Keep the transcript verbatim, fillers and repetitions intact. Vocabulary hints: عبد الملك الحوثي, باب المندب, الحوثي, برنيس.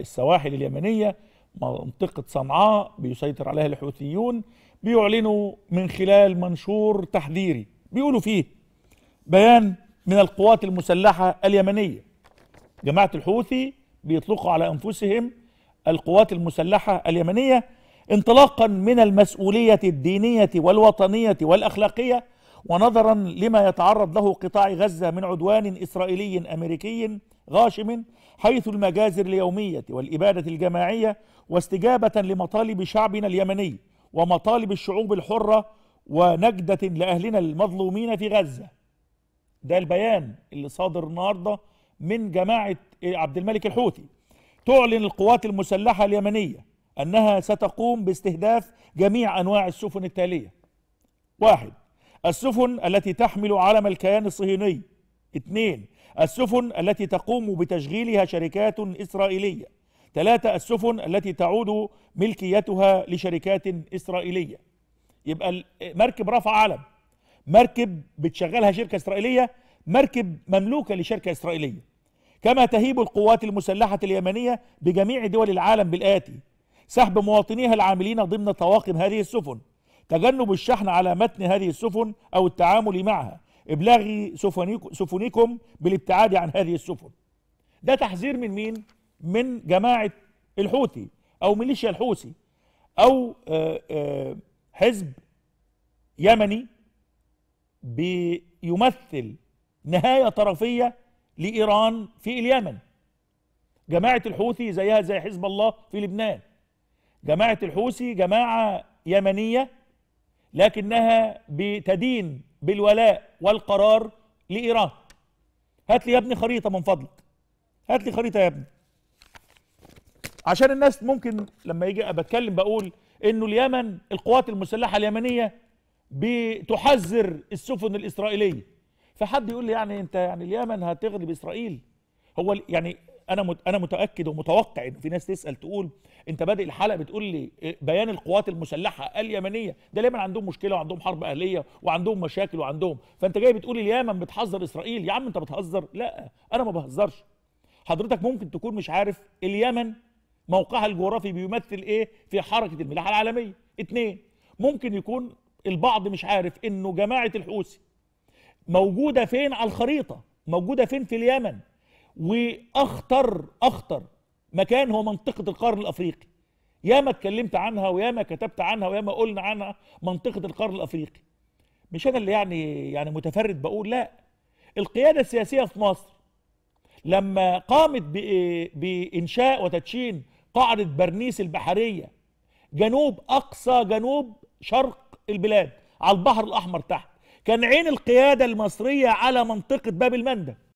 السواحل اليمنية، منطقة صنعاء بيسيطر عليها الحوثيون، بيعلنوا من خلال منشور تحذيري بيقولوا فيه بيان من القوات المسلحة اليمنية. جماعة الحوثي بيطلقوا على أنفسهم القوات المسلحة اليمنية انطلاقا من المسؤولية الدينية والوطنية والأخلاقية، ونظرا لما يتعرض له قطاع غزة من عدوان إسرائيلي أمريكي غاشم، حيث المجازر اليومية والإبادة الجماعية، واستجابة لمطالب شعبنا اليمني ومطالب الشعوب الحرة ونجدة لأهلنا المظلومين في غزة. ده البيان اللي صادر النهاردة من جماعة عبد الملك الحوثي. تعلن القوات المسلحة اليمنية أنها ستقوم باستهداف جميع أنواع السفن التالية: واحد، السفن التي تحمل علم الكيان الصهيوني. اثنين، السفن التي تقوم بتشغيلها شركات إسرائيلية. ثلاثة، السفن التي تعود ملكيتها لشركات إسرائيلية. يبقى مركب رفع علم، مركب بتشغلها شركة إسرائيلية، مركب مملوكة لشركة إسرائيلية. كما تهيب القوات المسلحة اليمنية بجميع دول العالم بالآتي: سحب مواطنيها العاملين ضمن طواقم هذه السفن، تجنب الشحن على متن هذه السفن أو التعامل معها، إبلاغ سفنكم بالابتعاد عن هذه السفن. ده تحذير من مين؟ من جماعة الحوثي أو ميليشيا الحوثي أو حزب يمني بيمثل نهاية طرفية لإيران في اليمن. جماعة الحوثي زيها زي حزب الله في لبنان. جماعة الحوثي جماعة يمنية لكنها بتدين بالولاء والقرار لإيران. هات لي يا ابني خريطة من فضلك، هات لي خريطة يا ابني، عشان الناس ممكن لما يجي بتكلم بقول إنه اليمن القوات المسلحة اليمنية بتحذر السفن الإسرائيلية، فحد يقول لي يعني أنت يعني اليمن هتغلب إسرائيل؟ هو يعني أنا أنا متأكد ومتوقع إن في ناس تسأل تقول أنت بادئ الحلقة بتقول لي بيان القوات المسلحة اليمنية، ده اليمن عندهم مشكلة وعندهم حرب أهلية وعندهم مشاكل وعندهم، فأنت جاي بتقول اليمن بتحذر إسرائيل. يا عم أنت بتهزر؟ لا أنا ما بهزرش. حضرتك ممكن تكون مش عارف اليمن موقعها الجغرافي بيمثل إيه في حركة الملاحة العالمية. اتنين، ممكن يكون البعض مش عارف إنه جماعة الحوثي موجودة فين على الخريطة، موجودة فين في اليمن، واخطر اخطر مكان هو منطقه القرن الافريقي. ياما اتكلمت عنها وياما كتبت عنها وياما قلنا عنها منطقه القرن الافريقي. مش انا اللي يعني يعني متفرد بقول، لا القياده السياسيه في مصر لما قامت بانشاء وتدشين قاعده برنيس البحريه جنوب اقصى جنوب شرق البلاد على البحر الاحمر تحت، كان عين القياده المصريه على منطقه باب المندب.